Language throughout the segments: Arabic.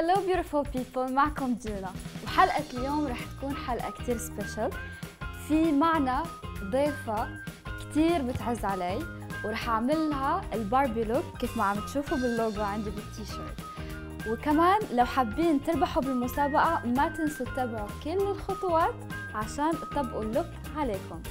Hello beautiful people, معكم دينا. وحلقة اليوم رح تكون حلقة كتير سبيشل. في معنا ضيفة كتير بتعز علي ورح أعملها الباربي لوك كيف ما عم تشوفوا باللوجو عندي بالتيشيرت. وكمان لو حابين تربحوا بالمسابقة ما تنسوا تتبعوا كل الخطوات عشان تطبقوا اللوك عليكم.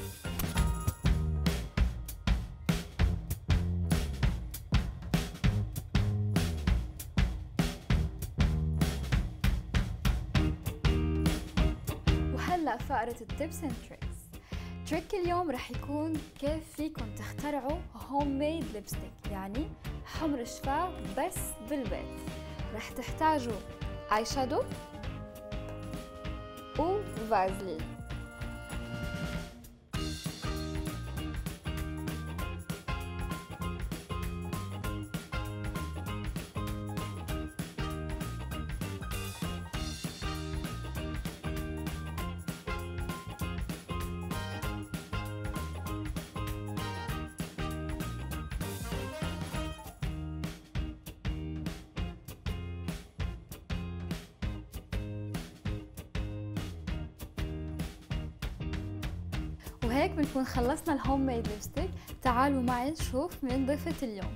وهلأ فقرة التيبس اند تريكس. تريك اليوم رح يكون كيف فيكم تخترعوا هوم ميد ليبستيك، يعني حمر شفاه بس بالبيت. رح تحتاجوا اي شادو وفازلين. وهيك بنكون خلصنا الهوم ميد ليبستيك. تعالوا معي نشوف مين ضيفة اليوم.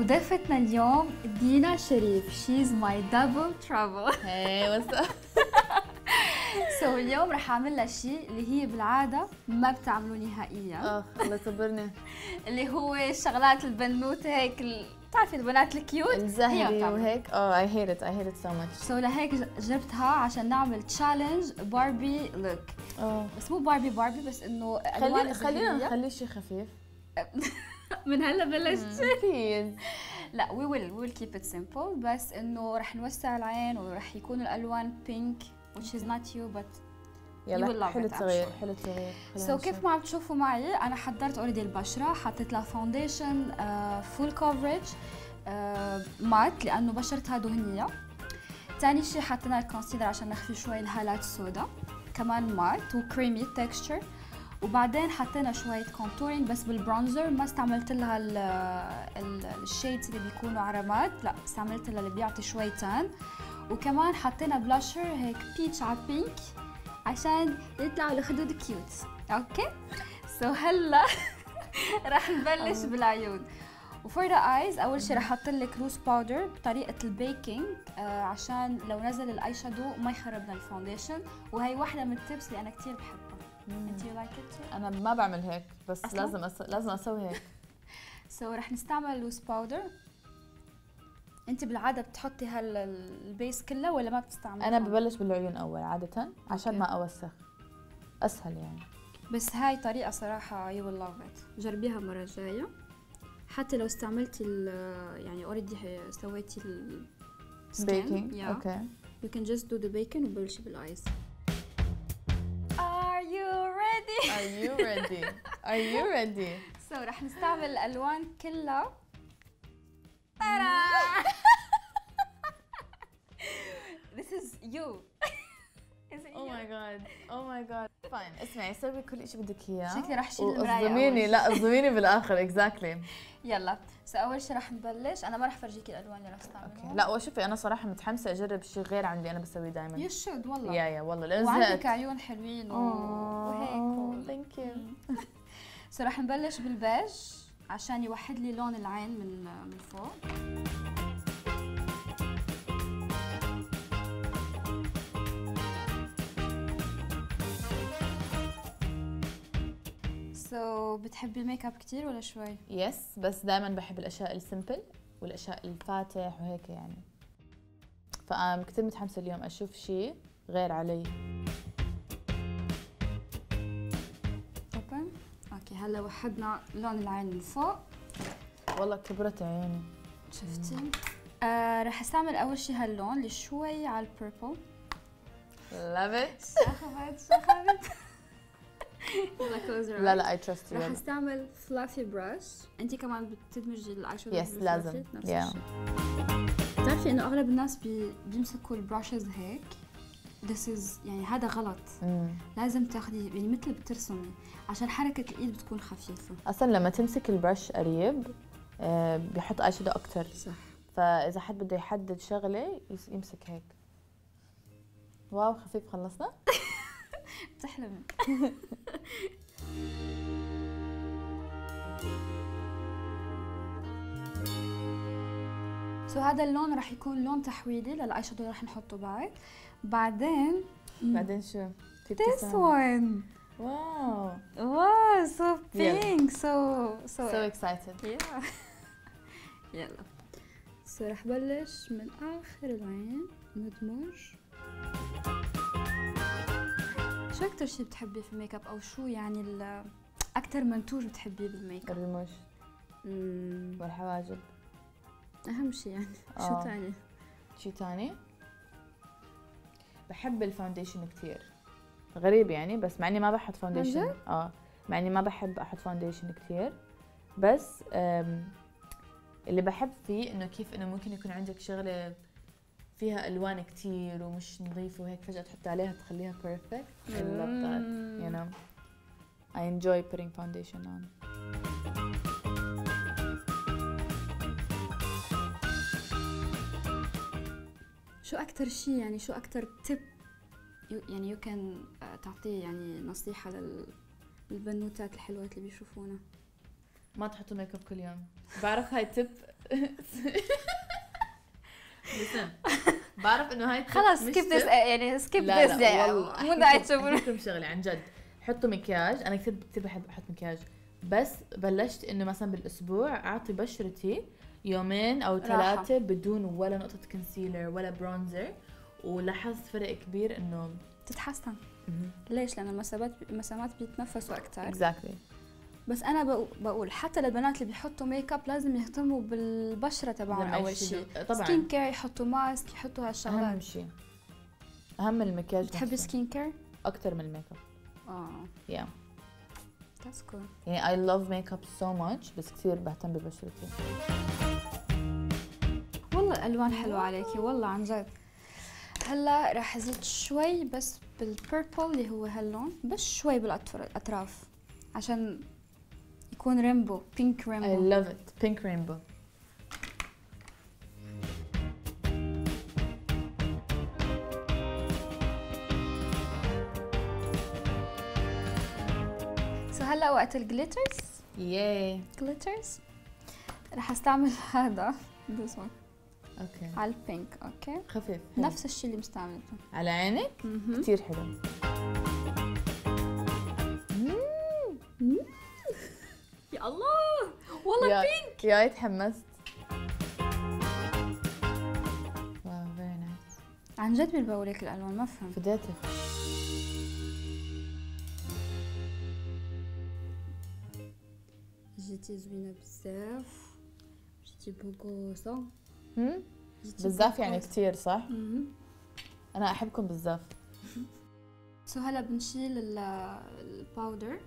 وضيفتنا اليوم دينا شريف. She's my double trouble. Hey, what's up? سو اليوم رح أعمل لها شيء اللي هي بالعادة ما بتعمله نهائيا. الله يصبرني. اللي هو الشغلات البنوتة هيك بتعرفي البنات الكيوت الزهري وهيك. I hate it, I hate it so much. سو لهيك جبتها عشان نعمل تشالنج باربي لوك. بس مو باربي بس إنه خلينا نخلي شيء خفيف. من هلا بلشت. لا we will keep it simple بس إنه رح نوسع العين ورح يكون الألوان بينك. which is not you but you will love it actually. حلو صغير. So كيف ما عم تشوفوا معي أنا حضرت أوريدي البشرة، حطيت لها فاونديشن فول كوفرج مات لأنه بشرتها دهنية. ثاني شيء حطينا الكونسيلر عشان نخفي شوي الهالات السوداء، كمان مات وكريمي تكستشر. وبعدين حطينا شوية كونتورينج بس بالبرونزر، ما استعملت لها الشيدز اللي بيكونوا عرمات، لا استعملت لها اللي بيعطي شوي تان. وكمان حطينا بلاشر هيك بيتش على بينك عشان يطلعوا الخدود كيوت. اوكي سو هلا راح نبلش بالعيون. وفور ذا ايز اول شيء راح احط لك روز باودر بطريقه البيكنج عشان لو نزل الاي شادو ما يخربنا الفاونديشن. وهي واحده من التيبس اللي انا كثير بحبها. انت يو لايك ات؟ انا ما بعمل هيك بس أصلاً؟ لازم اسوي هيك. سو راح نستعمل روز باودر. انت بالعاده بتحطي هالبيس كله ولا ما بتستعملي؟ انا ببلش بالعيون اول عاده عشان ما اوسخ، اسهل يعني. بس هاي طريقه صراحه يو ويل لاف ات، جربيها المره الجايه. حتى لو استعملتي يعني اوريدي سويتي البيكنج اوكي يو كان جاست دو ذا بيكنج وبلشي بالايس. Are you ready؟ سو رح نستعمل الالوان كلها. This is you. Is it you? Oh my god. Fine. اسمعي سوي كل شيء بدك اياه. شكلي رح شيل المراية. اصدميني بالاخر exactly. يلا، اول شيء رح نبلش، انا ما رح فرجيكي الالوان اللي رح استعملها. لا وشوفي انا صراحة متحمسة اجرب شيء غير عن اللي انا بسويه دائما. يو شود والله. يا والله لأن وعندك عيون حلوين وهيك. ثانك يو. سو رح نبلش بالبيج عشان يوحد لي لون العين من فوق. سو بتحبي الميك اب كثير ولا شوي؟ يس بس دائما بحب الاشياء السمبل والاشياء الفاتح وهيك يعني. فأنا كثير متحمسة اليوم اشوف شيء غير علي. هلا وحدنا لون العين من فوق. والله كبرت عيني شفتي؟ رح استعمل اول شيء هاللون اللي شوي على البيربل. لافت شخبت. لا اي تراست يو. رح استعمل فلافي براش. انت كمان بتدمجي الاي شادو يس لازم. بتعرفي انه اغلب الناس بيمسكوا البراشز هيك this is يعني هذا غلط. لازم تاخذي يعني مثل بترسمي عشان حركه الايد بتكون خفيفه. اصلا لما تمسك البرش قريب بيحط اي شادو اكثر. صح. فاذا حد بده يحدد شغله يمسك هيك. واو خفيف، خلصنا؟ بتحلمي. سو هذا اللون رح يكون لون تحويلي للاي شادو اللي رح نحطه بعد. بعدين شو؟ This one. واو. واو so pink so excited. Yeah. يلا. سو رح بلش من آخر العين ندمج. شو أكتر شيء بتحبيه في الميك اب، أو شو يعني أكتر منتوج بتحبيه بالميك اب؟ الرموش والحواجب أهم شيء يعني. شو تاني؟ شيء تاني؟ بحب الفاونديشن كثير، غريب يعني، بس مع إني ما بحط فاونديشن. مع إني ما بحب أحط فاونديشن كثير، بس اللي بحب فيه إنه كيف إنه ممكن يكون عندك شغلة فيها الوان كثير ومش نظيفه وهيك، فجأة تحط عليها تخليها بيرفكت. I love that. You know, I enjoy putting foundation on. شو أكتر شيء يعني، شو أكتر تب يعني you can تعطيه يعني نصيحة للبنوتات الحلوات اللي بيشوفونا؟ ما تحطوا ميك اب كل يوم. بعرف هاي تب. بعرف انه هاي خلص سكيب ذس، يعني سكيب ذس يعني مو داعي تشوفون. احكي لكم شغله عن جد، حطوا مكياج. انا كثير بحب احط مكياج، بس بلشت انه مثلا بالاسبوع اعطي بشرتي يومين او ثلاثه بدون ولا نقطه كونسيلر ولا برونزر، ولاحظت فرق كبير انه تتحسن. ليش؟ لان المسامات بيتنفسوا اكثر. اكزاكتلي. بس انا بقول حتى للبنات اللي بيحطوا ميك اب لازم يهتموا بالبشره تبعهم اول شيء. طبعا سكين كير، يحطوا ماسك، يحطوا هالشغلات. اهم شيء، اهم من المكياج. بتحبي سكين كير اكثر من الميك اب؟ يا ذاتس كول. يعني اي لاف ميك اب سو ماتش، بس كثير بهتم ببشرتي. والله الالوان حلوه عليكي، والله عن جد. هلا راح ازيد شوي بس بالبيربل اللي هو هاللون، بس شوي بالاطراف عشان يكون ريمبو، بينك ريمبو. I love it. بينك ريمبو. سو هلا وقت الجليترز. ياي. جليترز رح استعمل هذا this one. اوكي. على البينك، اوكي. خفيف. نفس الشيء اللي مستعملته. على عينك؟ كثير حلو. يا الله والله بينك. يا تحمست. واو فيري نايس. عن جد بيلبقوا لك الالوان، ما فهمت. فديتك. جيتي زوينه بزاف، جيتي بوقوصه. بزاف يعني كثير، صح؟ انا احبكم بزاف. سو هلا بنشيل الباودر.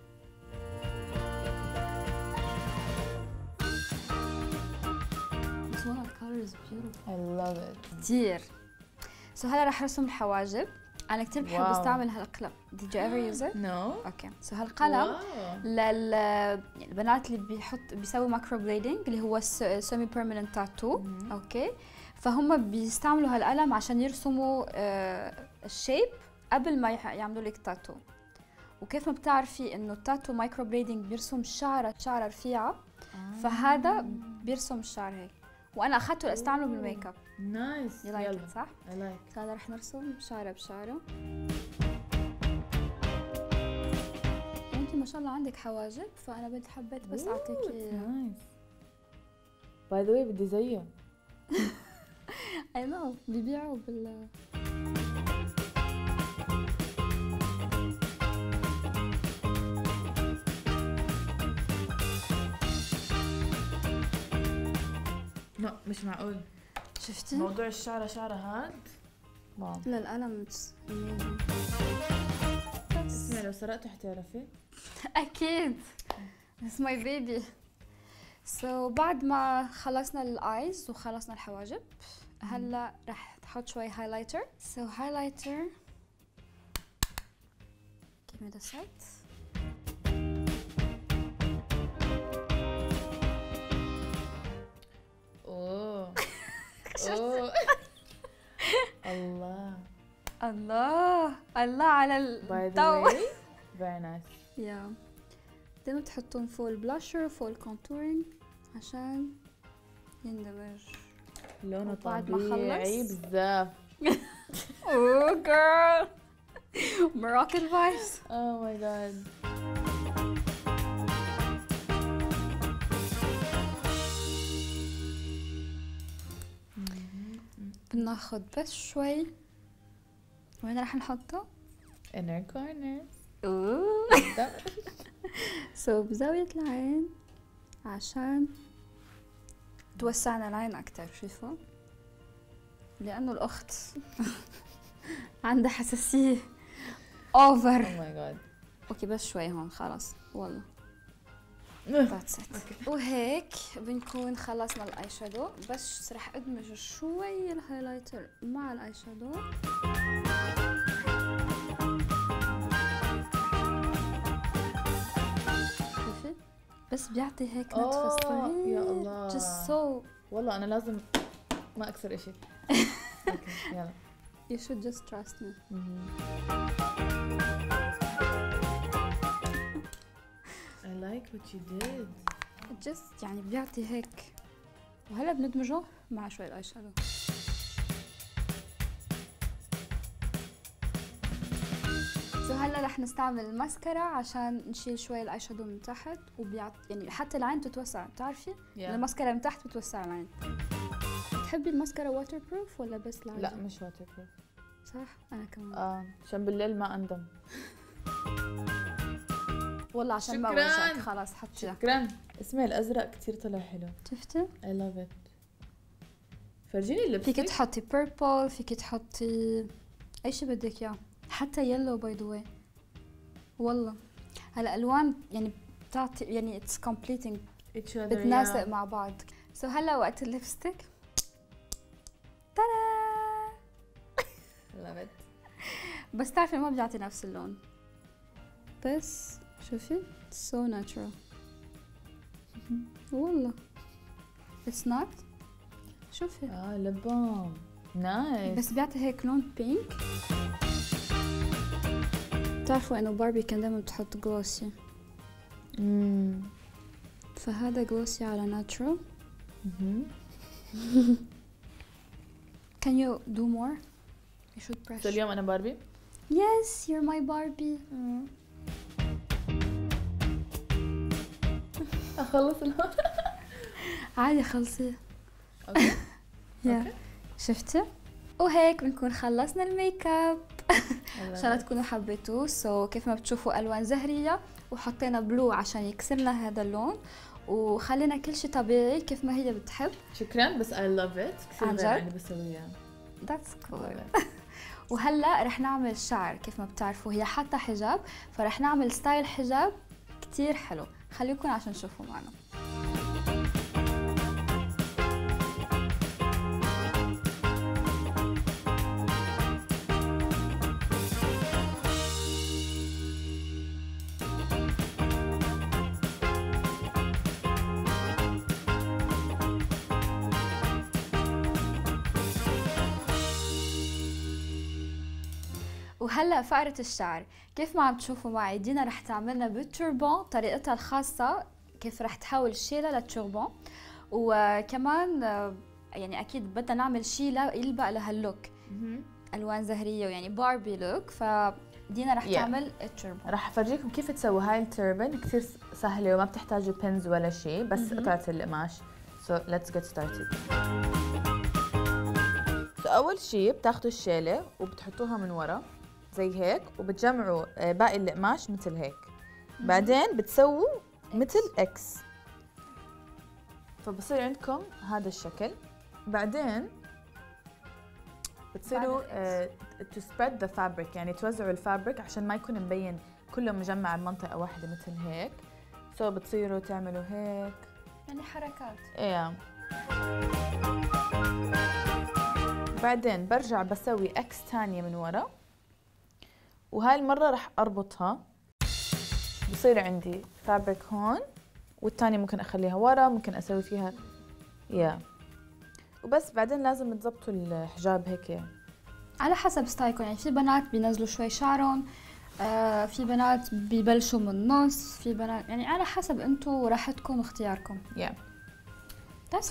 والله الكالر از بيوتيفول. اي لاف ات كثير. سو هلا رح ارسم الحواجب. انا كثير بحب استعمل هالقلم. Did you ever use it؟ نو. اوكي. سو هالقلم للبنات اللي بيسووا ماكرو بليدنج اللي هو سيمي بيرمننت تاتو، اوكي؟ فهم بيستعملوا هالقلم عشان يرسموا الشيب قبل ما يعملوا لك تاتو. وكيف ما بتعرفي انه التاتو مايكرو بليدنج بيرسم شعره رفيعه، فهذا بيرسم الشعر هيك. وانا اخذته لاستعمله بالميك اب. نايس. يلا صح؟ هلا رح نرسم شعره بشعره. انت ما شاء الله عندك حواجب، فانا بدي حبيت بس اعطيك اياها. نايس. باي ذا واي بدي زيه. اي نو ببيعوا بال. لا مش معقول. شفتي؟ موضوع الشعرة شعرة هاد؟ واو. لا القلم اسمعي، لو سرقته حتعرفي؟ أكيد. It's my baby. سو بعد ما خلصنا الأيز وخلصنا الحواجب، هلا رح تحط شوي هايلايتر. سو هايلايتر Give me the side. اوه الله الله الله على الضوء. Very nice. Yeah. دايما بتحطهم فوق البلاشر فوق الكونتورينج عشان يندمج لونه طبيعي بزاف. اوه جيرل Moroccan vibes. Oh my god. بناخد بس شوي. وين راح نحطه؟ inner corner. اوه سو بزاوية العين عشان توسعنا العين أكتر. شوفوا لأنه الأخت عندها حساسية اوفر. اوه ماي جاد. اوكي بس شوي هون خلص والله. ذاتس ات. وهيك بنكون خلصنا الاي شادو. بس رح ادمج شوي الهايلايتر مع الاي شادو. شوفي بس بيعطي هيك نتفة صغير. يا الله just so. والله انا لازم ما اكسر اشي. اوكي يلا. You should just trust me. I like what you did. Just يعني بيعطي هيك. وهلا بندمجه مع شوي الاي شادو. سو هلا رح نستعمل الماسكارا عشان نشيل شوي الاي شادو من تحت وبيعطي يعني حتى العين بتتوسع بتعرفي؟ الماسكارا من تحت بتوسع العين. تحبي الماسكارا واتر بروف ولا بس لعادي؟ لا مش واتر بروف. صح؟ أنا كمان. عشان بالليل ما أندم. والله عشان ما وجعك خلاص حطيها. شكراً. اسمعي الأزرق كتير طلع حلو. شفتي؟ I love it. فرجيني اللبس. فيكي تحطي بيربل، فيكي تحطي أي شيء بدك إياه، حتى يلو باي ذا واي. والله هلا ألوان يعني بتعطي يعني اتس كومبليتنج بتناسق مع بعض. سو هلا وقت الليبستيك. ترا بس تعرفي ما بيعطي نفس اللون بس شوفي سو ناتشرال والله اتس نوت. شوفي لبام نايس بس بيعطي هيك لون بينك. بتعرفوا انه باربي كان دايما بتحط جلوسي فهذا جلوسي على ناتشرال. Can you do more? You should press. So اليوم أنا باربي. Yes, you're my Barbie. أخلص الهون. عادي خلصي. Okay. Yeah. شفتي؟ وهيك بنكون خلصنا الميك اب. إن شاء الله تكونوا حبيتوه. So كيف ما بتشوفوا ألوان زهرية وحطينا بلو عشان يكسرنا هذا اللون. وخلينا كل شيء طبيعي كيف ما هي بتحب. شكرا بس I love it كثير يعني بسويها. That's cool. وهلا رح نعمل شعر كيف ما بتعرفوا هي حاطه حجاب فرح نعمل ستايل حجاب كثير حلو. خليكم عشان نشوفوا معنا. وهلا فقرة الشعر كيف ما عم تشوفوا معي دينا رح تعملنا بالتوربون طريقتها الخاصة كيف رح تحاول شيلة للتوربون. وكمان يعني اكيد بدنا نعمل شيلة يلبق لها اللوك الوان زهرية ويعني باربي لوك. فدينا رح تعمل التوربون. رح افرجيكم كيف تسوي هاي التوربن كثير سهلة وما بتحتاجوا بينز ولا شيء بس قطعة القماش. So let's get started. اول شيء بتاخذوا الشيلة وبتحطوها من ورا زي هيك وبتجمعوا باقي القماش مثل هيك. بعدين بتسووا مثل اكس فبصير عندكم هذا الشكل. بعدين بتصيروا تو سبريد ذا فابريك يعني توزعوا الفابريك عشان ما يكون مبين كله مجمع بمنطقه واحده مثل هيك. سو بتصيروا تعملوا هيك يعني حركات. ايه بعدين برجع بسوي اكس ثانيه من ورا وهاي المرة رح اربطها. بصير عندي فابريك هون والتانية ممكن اخليها ورا، ممكن اسوي فيها يا وبس. بعدين لازم تضبطوا الحجاب هيك على حسب ستايلكم، يعني في بنات بينزلوا شوي شعرهم، في بنات ببلشوا من النص، في بنات يعني على حسب انتم وراحتكم واختياركم. يا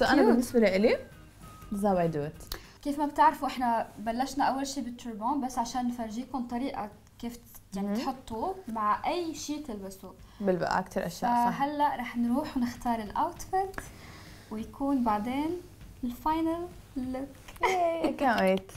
انا بالنسبه لي ذا واي دو ات. كيف ما بتعرفوا احنا بلشنا اول شيء بالتربون بس عشان نفرجيكم طريقه كيف يعني تحطوه مع اي شيء تلبسوه بالبقى كثير اشياء. هلا رح نروح ونختار الاوتفيت ويكون بعدين الفاينل لوك. كان ويت.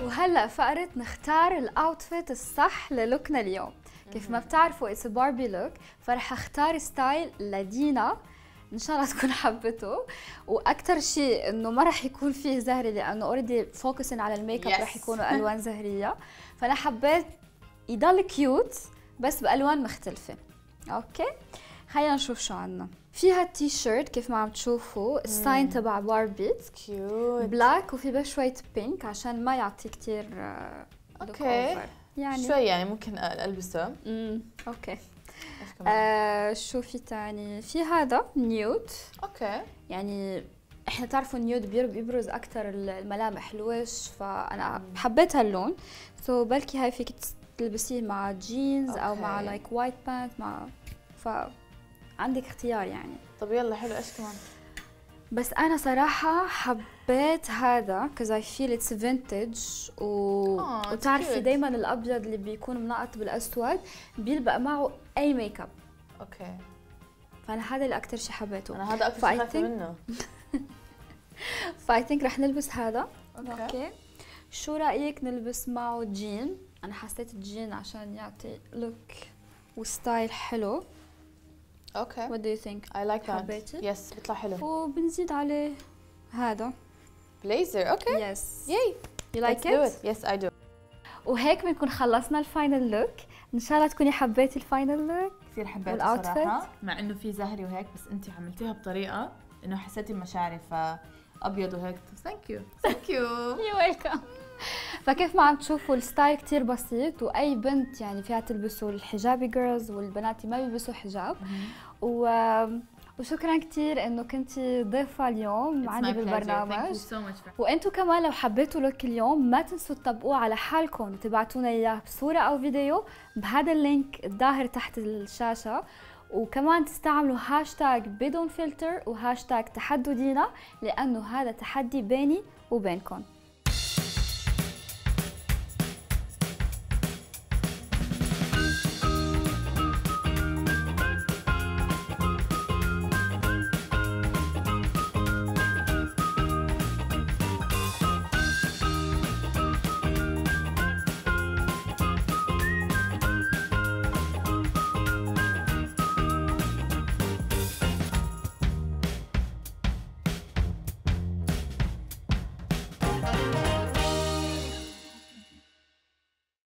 وهلا فقرة نختار الاوتفيت الصح للوكنا اليوم. كيف ما بتعرفوا اتس باربي لوك، فرح اختار ستايل لدينا ان شاء الله تكون حبته، واكثر شيء انه ما رح يكون فيه زهري لانه اوريدي فوكسين على الميك اب رح يكونوا الوان زهريه، فانا حبيت يضل كيوت بس بالوان مختلفه. اوكي خلينا نشوف شو عندنا. فيها التي شيرت كيف ما عم تشوفوا الساين تبع باربي كيوت بلاك وفي بس شويه بينك عشان ما يعطي كثير اوكي يعني شوي يعني ممكن البسه. اوكي شو في ثاني؟ في هذا نيود. اوكي يعني احنا تعرفوا النيود بيبرز اكثر الملامح الوش، فانا حبيت هاللون. سو بلكي هاي فيك تلبسيه مع جينز او مع لايك وايت بانت مع، ف عندك اختيار يعني. طب يلا حلو، ايش كمان؟ بس انا صراحه حبيت هذا كز اي فيل اتس فينتج وتعرفي دائما الابيض اللي بيكون منقط بالاسود بيلبق معه اي ميك اب. اوكي فانا هذا اللي اكثر شيء حبيته. انا هذا اكثر شيء خايفه منه. فاي ثينك رح نلبس هذا. اوكي شو رايك نلبس معه جين؟ انا حسيت الجين عشان يعطي لوك وستايل حلو. اوكي وات دو يو ثينك؟ اي لايك ذات. يس بيطلع حلو. وبنزيد عليه هذا بليزر. اوكي يس ياي يو لايك ات؟ يس اي دو. وهيك بنكون خلصنا الفاينل لوك، ان شاء الله تكوني حبيتي الفاينل لوك. كثير حبيت الصراحه، مع انه في زهري وهيك بس انت عملتيها بطريقه انه حسيتي بمشاعري فابيض وهيك. ثانك يو ثانك يو يو ويلكم. فكيف ما عم تشوفوا الستايل كتير بسيط واي بنت يعني فيها تلبسوا الحجابي جيرلز والبنات ما بيلبسوا حجاب. وشكرا كتير انه كنتي ضيفه اليوم عندي بالبرنامج. وانتم كمان لو حبيتوا لوك اليوم ما تنسوا تطبقوه على حالكم وتبعتونا اياه بصوره او فيديو بهذا اللينك الظاهر تحت الشاشه، وكمان تستعملوا هاشتاج بدون فلتر وهاشتاج تحدي دينا لانه هذا تحدي بيني وبينكم.